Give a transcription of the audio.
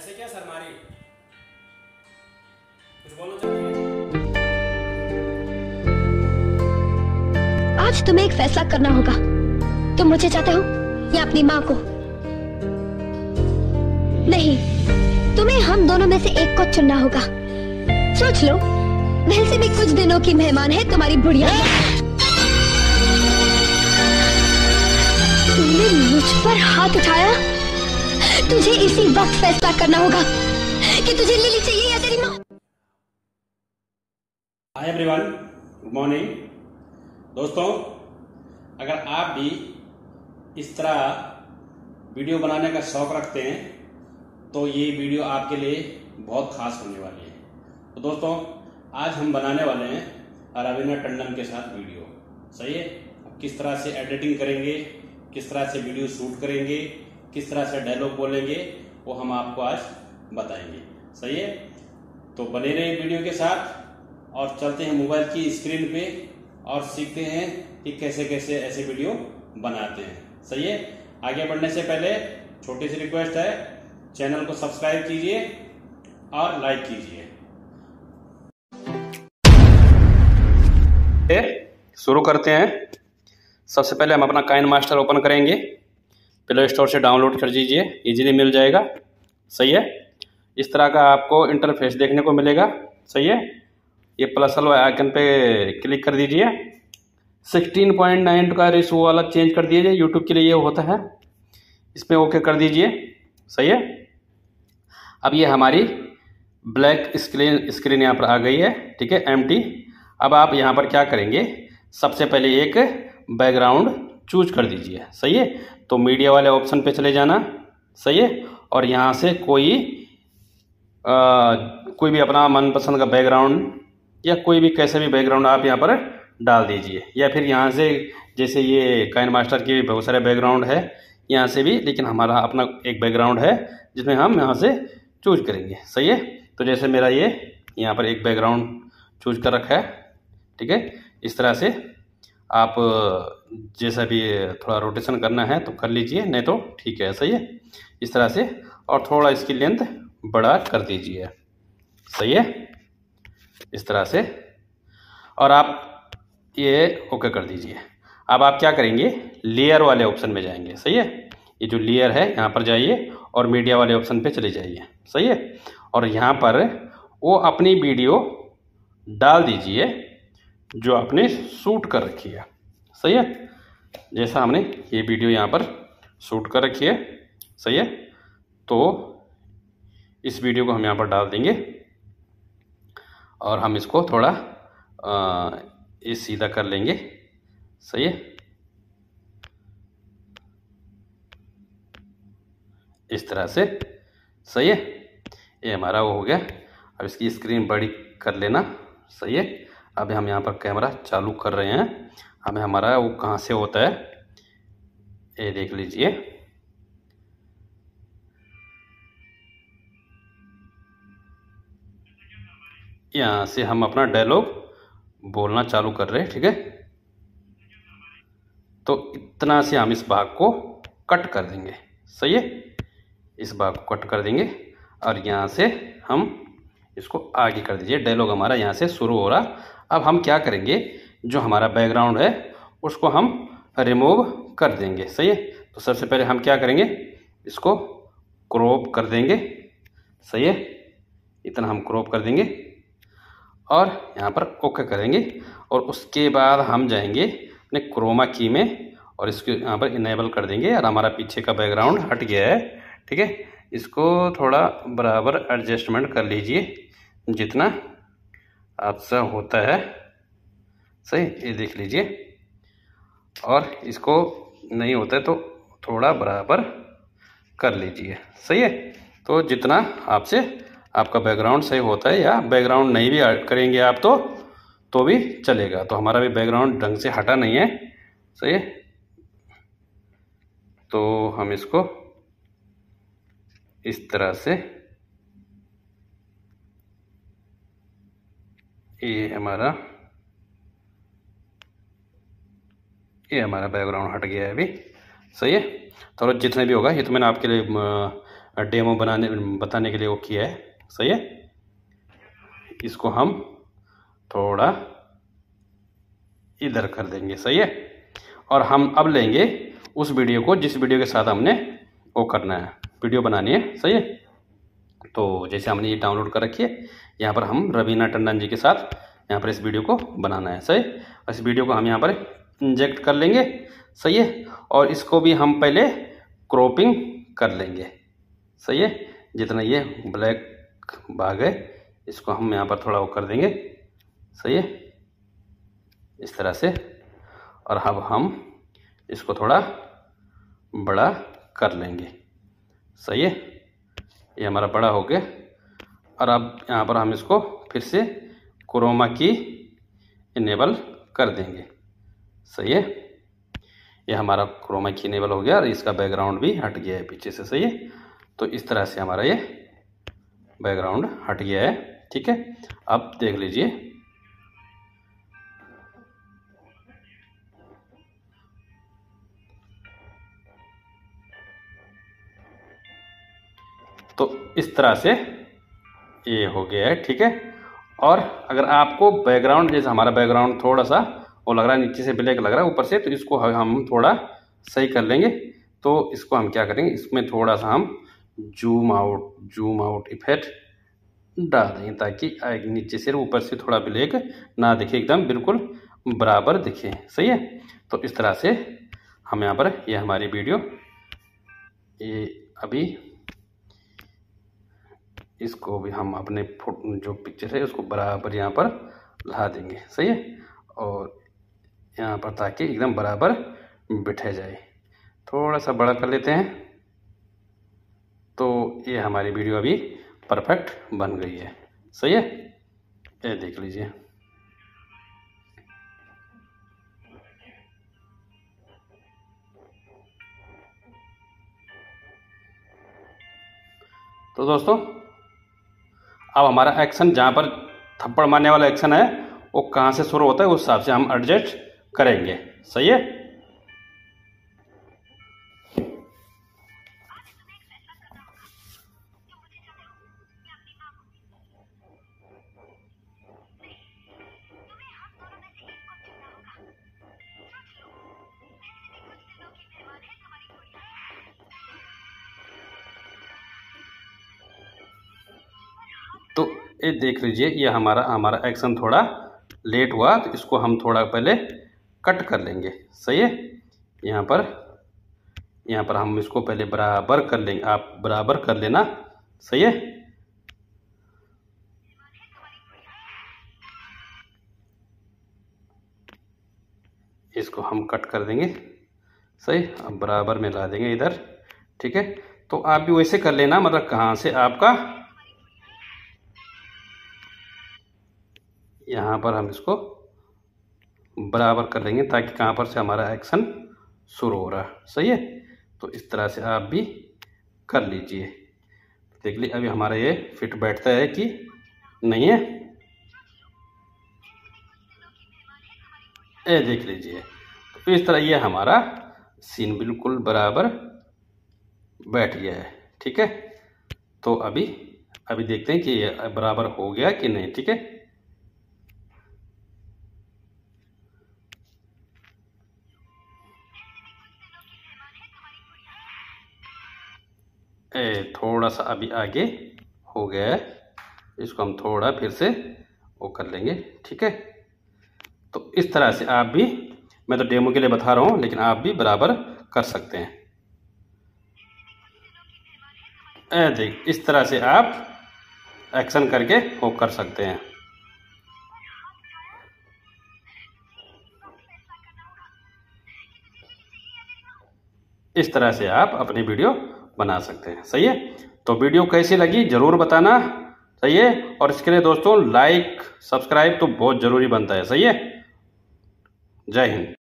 ऐसे क्या सर मारी कुछ बोलना चाहिए। आज तुम्हें एक फैसला करना होगा, तुम मुझे चाहते हो या अपनी माँ को। नहीं, तुम्हें हम दोनों में से एक को चुनना होगा। सोच लो, महल से भी कुछ दिनों की मेहमान है तुम्हारी बुढ़िया। तुमने मुझ पर हाथ उठाया, तुझे इसी वक्त फैसला करना होगा कि तुझे लिली चाहिए या तेरी माँ। हाय एवरीवन, गुड मॉर्निंग दोस्तों। अगर आप भी इस तरह वीडियो बनाने का शौक रखते हैं तो ये वीडियो आपके लिए बहुत खास होने वाली है। तो दोस्तों, आज हम बनाने वाले हैं रवीना टंडन के साथ वीडियो। सही है, किस तरह से एडिटिंग करेंगे, किस तरह से वीडियो शूट करेंगे, किस तरह से डायलॉग बोलेंगे, वो हम आपको आज बताएंगे। सही है, तो बने रहे वीडियो के साथ और चलते हैं मोबाइल की स्क्रीन पे और सीखते हैं कि कैसे कैसे ऐसे वीडियो बनाते हैं। सही है, आगे बढ़ने से पहले छोटी सी रिक्वेस्ट है, चैनल को सब्सक्राइब कीजिए और लाइक कीजिए। शुरू करते हैं। सबसे पहले हम अपना काइनमास्टर ओपन करेंगे। प्ले स्टोर से डाउनलोड कर दीजिए, इजीली मिल जाएगा। सही है, इस तरह का आपको इंटरफेस देखने को मिलेगा। सही है, ये प्लस वाला आइकन पे क्लिक कर दीजिए। 16.9 का रेशो वाला चेंज कर दीजिए, यूट्यूब के लिए ये होता है। इस पर ओके कर दीजिए। सही है, अब ये हमारी ब्लैक स्क्रीन यहाँ पर आ गई है। ठीक है, एम्प्टी। अब आप यहाँ पर क्या करेंगे, सबसे पहले एक बैकग्राउंड चूज कर दीजिए। सही है, तो मीडिया वाले ऑप्शन पे चले जाना। सही है, और यहाँ से कोई भी अपना मनपसंद का बैकग्राउंड या कोई भी कैसे भी बैकग्राउंड आप यहाँ पर डाल दीजिए। या फिर यहाँ से जैसे ये काइनमास्टर के बहुत सारे बैकग्राउंड है, यहाँ से भी, लेकिन हमारा अपना एक बैकग्राउंड है जिसमें हम यहाँ से चूज करेंगे। सही है, तो जैसे मेरा ये यहाँ पर एक बैकग्राउंड चूज कर रखा है। ठीक है, इस तरह से आप जैसा भी थोड़ा रोटेशन करना है तो कर लीजिए, नहीं तो ठीक है। सही है, इस तरह से, और थोड़ा इसकी लेंथ बड़ा कर दीजिए। सही है, इस तरह से, और आप ये ओके कर दीजिए। अब आप क्या करेंगे, लेयर वाले ऑप्शन में जाएंगे। सही है, ये जो लेयर है यहाँ पर जाइए और मीडिया वाले ऑप्शन पे चले जाइए। सही है, और यहाँ पर वो अपनी वीडियो डाल दीजिए जो आपने शूट कर रखी है। सही है, जैसा हमने ये वीडियो यहाँ पर शूट कर रखी है। सही है, तो इस वीडियो को हम यहाँ पर डाल देंगे और हम इसको थोड़ा ये सीधा कर लेंगे। सही है, इस तरह से। सही है, ये हमारा वो हो गया। अब इसकी स्क्रीन बड़ी कर लेना। सही है, अभी हम यहाँ पर कैमरा चालू कर रहे हैं। हमें हमारा वो कहाँ से होता है ये देख लीजिए। यहाँ से हम अपना डायलॉग बोलना चालू कर रहे हैं। ठीक है, तो इतना से हम इस भाग को कट कर देंगे। सही है, इस भाग को कट कर देंगे और यहाँ से हम इसको आगे कर दीजिए। डायलॉग हमारा यहाँ से शुरू हो रहा। अब हम क्या करेंगे, जो हमारा बैकग्राउंड है उसको हम रिमूव कर देंगे। सही है, तो सबसे पहले हम क्या करेंगे, इसको क्रॉप कर देंगे। सही है, इतना हम क्रॉप कर देंगे और यहाँ पर ओके करेंगे। और उसके बाद हम जाएंगे अपने क्रोमा की में और इसको यहाँ पर इनेबल कर देंगे और हमारा पीछे का बैकग्राउंड हट गया है। ठीक है, इसको थोड़ा बराबर एडजस्टमेंट कर लीजिए जितना आपसे होता है। सही, ये देख लीजिए। और इसको नहीं होता है तो थोड़ा बराबर कर लीजिए। सही है, तो जितना आपसे आपका बैकग्राउंड सही होता है, या बैकग्राउंड नहीं भी करेंगे आप तो भी चलेगा। तो हमारा भी बैकग्राउंड ढंग से हटा नहीं है। सही है, तो हम इसको इस तरह से, ये हमारा बैकग्राउंड हट गया है अभी। सही है, तो जितने भी होगा, ये तो मैंने आपके लिए डेमो बताने के लिए वो किया है, सही है। इसको हम थोड़ा इधर कर देंगे, सही है। और हम अब लेंगे उस वीडियो को जिस वीडियो के साथ हमने वो करना है, वीडियो बनानी है, सही है। तो जैसे हमने ये डाउनलोड कर रखी है, यहाँ पर हम रवीना टंडन जी के साथ यहाँ पर इस वीडियो को बनाना है, सही। और इस वीडियो को हम यहाँ पर इंजेक्ट कर लेंगे, सही है। और इसको भी हम पहले क्रॉपिंग कर लेंगे, सही है। जितना ये ब्लैक भाग है इसको हम यहाँ पर थोड़ा वो कर देंगे, सही है, इस तरह से। और अब हम इसको थोड़ा बड़ा कर लेंगे, सही है। ये हमारा बड़ा हो गया। और अब यहाँ पर हम इसको फिर से क्रोमा की इनेबल कर देंगे, सही है। ये हमारा क्रोमा की इनेबल हो गया और इसका बैकग्राउंड भी हट गया है पीछे से, सही है। तो इस तरह से हमारा ये बैकग्राउंड हट गया है, ठीक है। अब देख लीजिए, तो इस तरह से ये हो गया है, ठीक है। और अगर आपको बैकग्राउंड, जैसे हमारा बैकग्राउंड थोड़ा सा वो लग रहा है, नीचे से ब्लैक लग रहा है ऊपर से, तो इसको हम थोड़ा सही कर लेंगे। तो इसको हम क्या करेंगे, इसमें थोड़ा सा हम जूम आउट इफेक्ट डाल देंगे ताकि नीचे से ऊपर से थोड़ा ब्लैक ना दिखे, एकदम बिल्कुल बराबर दिखे, सही है। तो इस तरह से हम यहाँ पर ये हमारी वीडियो ये अभी इसको भी हम अपने फोटो जो पिक्चर है उसको बराबर यहाँ पर ला देंगे, सही है। और यहाँ पर ताकि एकदम बराबर बिठे जाए, थोड़ा सा बड़ा कर लेते हैं। तो ये हमारी वीडियो अभी परफेक्ट बन गई है, सही है। ये देख लीजिए, तो दोस्तों अब हमारा एक्शन, जहाँ पर थप्पड़ मारने वाला एक्शन है वो कहाँ से शुरू होता है उस हिसाब से हम एडजस्ट करेंगे, सही है। तो ये देख लीजिए, ये हमारा एक्शन थोड़ा लेट हुआ, तो इसको हम थोड़ा पहले कट कर लेंगे, सही है। यहाँ पर हम इसको पहले बराबर कर लेंगे, आप बराबर कर लेना, सही है। इसको हम कट कर देंगे, सही। अब बराबर में ला देंगे इधर, ठीक है। तो आप भी वैसे कर लेना, मतलब कहाँ से आपका यहाँ पर हम इसको बराबर कर लेंगे ताकि कहाँ पर से हमारा एक्शन शुरू हो रहा है, सही है। तो इस तरह से आप भी कर लीजिए, देख लीजिए अभी हमारा ये फिट बैठता है कि नहीं है, ये देख लीजिए। तो इस तरह ये हमारा सीन बिल्कुल बराबर बैठ गया है, ठीक है। तो अभी देखते हैं कि ये बराबर हो गया कि नहीं, ठीक है। थोड़ा सा अभी आगे हो गया है, इसको हम थोड़ा फिर से वो कर लेंगे, ठीक है। तो इस तरह से आप भी, मैं तो डेमो के लिए बता रहा हूँ लेकिन आप भी बराबर कर सकते हैं। देख इस तरह से आप एक्शन करके वो कर सकते हैं। इस तरह से आप अपनी वीडियो बना सकते हैं, सही है। तो वीडियो कैसी लगी जरूर बताना, सही है। और इसके लिए दोस्तों लाइक सब्सक्राइब तो बहुत जरूरी बनता है, सही है। जय हिंद।